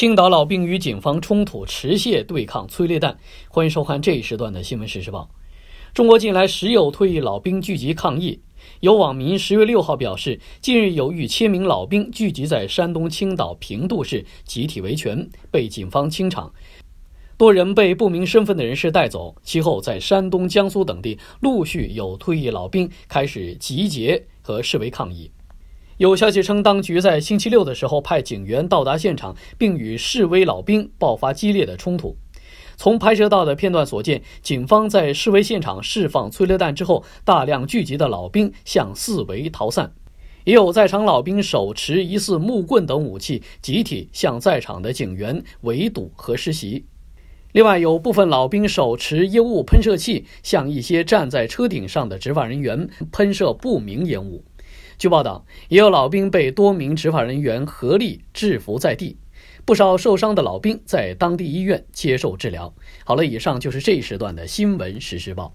青岛老兵与警方冲突，持械对抗催泪弹。欢迎收看这一时段的新闻时事报。中国近来时有退役老兵聚集抗议，有网民10月6号表示，近日有逾1000名老兵聚集在山东青岛平度市集体维权，被警方清场，多人被不明身份的人士带走。其后，在山东、江苏等地陆续有退役老兵开始集结和示威抗议。有消息称，当局在星期六的时候派警员到达现场，并与示威老兵爆发激烈的冲突。从拍摄到的片段所见，警方在示威现场释放催泪弹之后，大量聚集的老兵向四围逃散，也有在场老兵手持疑似木棍等武器，集体向在场的警员围堵和施袭。另外，有部分老兵手持烟雾喷射器，向一些站在车顶上的执法人员喷射不明烟雾。据报道，也有老兵被多名执法人员合力制服在地，不少受伤的老兵在当地医院接受治疗。好了，以上就是这一时段的新闻时事报。